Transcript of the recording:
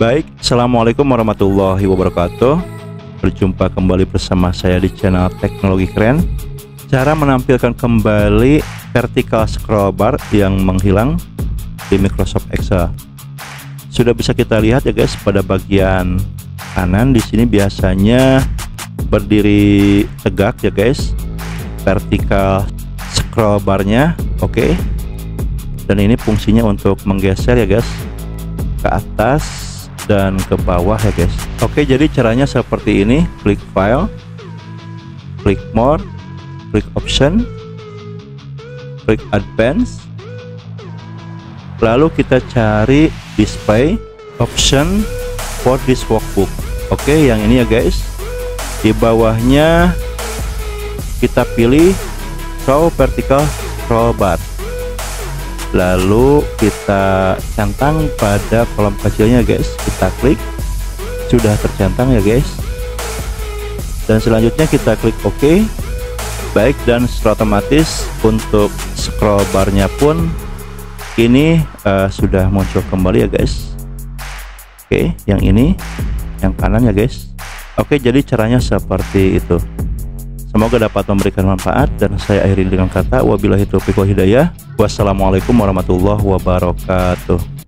Baik, assalamualaikum warahmatullahi wabarakatuh. Berjumpa kembali bersama saya di channel Teknologi Keren. Cara menampilkan kembali vertical scroll bar yang menghilang di Microsoft Excel. Sudah bisa kita lihat ya guys, pada bagian kanan di sini biasanya berdiri tegak ya guys vertical scroll barnya, oke. Dan ini fungsinya untuk menggeser ya guys ke atas dan ke bawah ya guys. Oke, jadi caranya seperti ini: klik file, klik more, klik option, klik advance, lalu kita cari display option for this workbook. Oke, yang ini ya guys, di bawahnya kita pilih show vertical scroll bar, lalu kita centang pada kolom kecilnya guys, kita klik, sudah tercentang ya guys, dan selanjutnya kita klik OK. Baik, dan secara otomatis untuk scroll barnya pun ini sudah muncul kembali ya guys. Oke, yang ini yang kanan ya guys. Oke, jadi caranya seperti itu. Semoga dapat memberikan manfaat, dan saya akhiri dengan kata wabillahi taufiq wal hidayah. Wassalamualaikum warahmatullahi wabarakatuh.